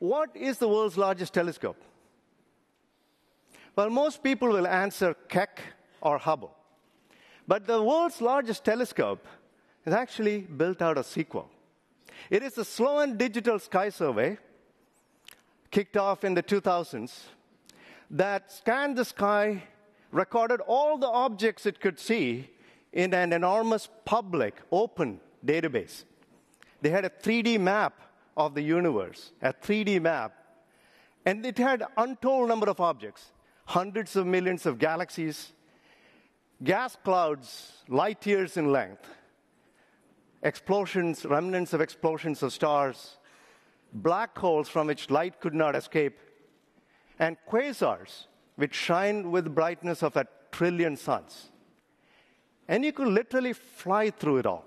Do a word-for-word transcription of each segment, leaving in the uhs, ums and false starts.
What is the world's largest telescope? Well, most people will answer Keck or Hubble. But the world's largest telescope is actually built out of S Q L. It is the Sloan Digital Sky Survey, kicked off in the two thousands, that scanned the sky, recorded all the objects it could see in an enormous public, open database. They had a three D map of the universe, a three D map, and it had untold number of objects, hundreds of millions of galaxies, gas clouds, light years in length, explosions, remnants of explosions of stars, black holes from which light could not escape, and quasars, which shine with the brightness of a trillion suns. And you could literally fly through it all.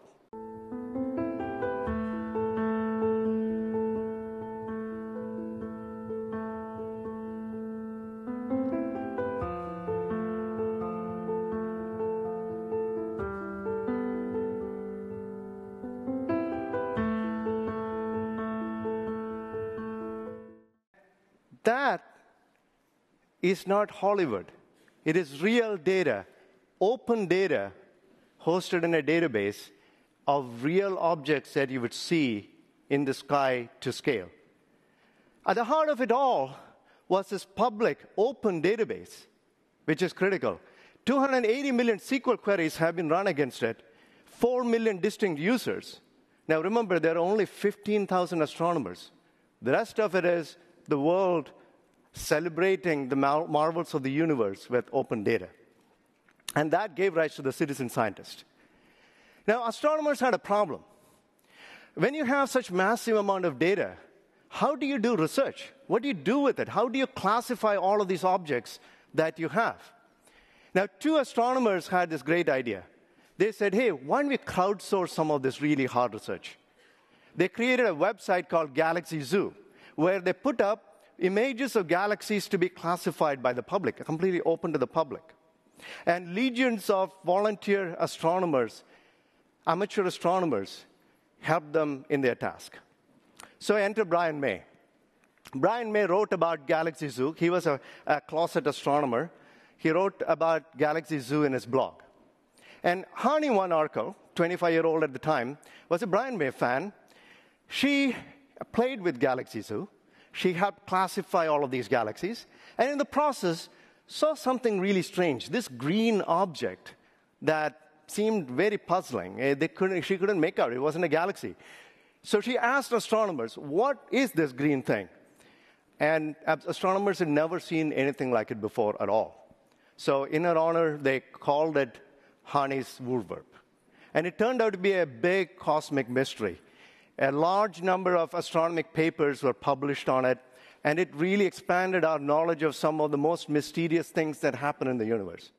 That is not Hollywood. It is real data, open data, hosted in a database of real objects that you would see in the sky to scale. At the heart of it all was this public, open database, which is critical. two hundred eighty million S Q L queries have been run against it, four million distinct users. Now remember, there are only fifteen thousand astronomers. The rest of it is the world celebrating the mar marvels of the universe with open data. And that gave rise to the citizen scientist. Now, astronomers had a problem. When you have such massive amount of data, how do you do research? What do you do with it? How do you classify all of these objects that you have? Now, two astronomers had this great idea. They said, hey, why don't we crowdsource some of this really hard research? They created a website called Galaxy Zoo, where they put up images of galaxies to be classified by the public, completely open to the public. And legions of volunteer astronomers, amateur astronomers, helped them in their task. So enter Brian May. Brian May wrote about Galaxy Zoo. He was a, a closet astronomer. He wrote about Galaxy Zoo in his blog. And Hanny van Arkel, twenty-five-year-old at the time, was a Brian May fan. She played with Galaxy Zoo. She helped classify all of these galaxies, and in the process saw something really strange, this green object that seemed very puzzling. They couldn't, she couldn't make out. It wasn't a galaxy. So she asked astronomers, what is this green thing? And astronomers had never seen anything like it before at all. So in her honor, they called it Hanny's Voorwerp. And it turned out to be a big cosmic mystery. A large number of astronomic papers were published on it, and it really expanded our knowledge of some of the most mysterious things that happen in the universe.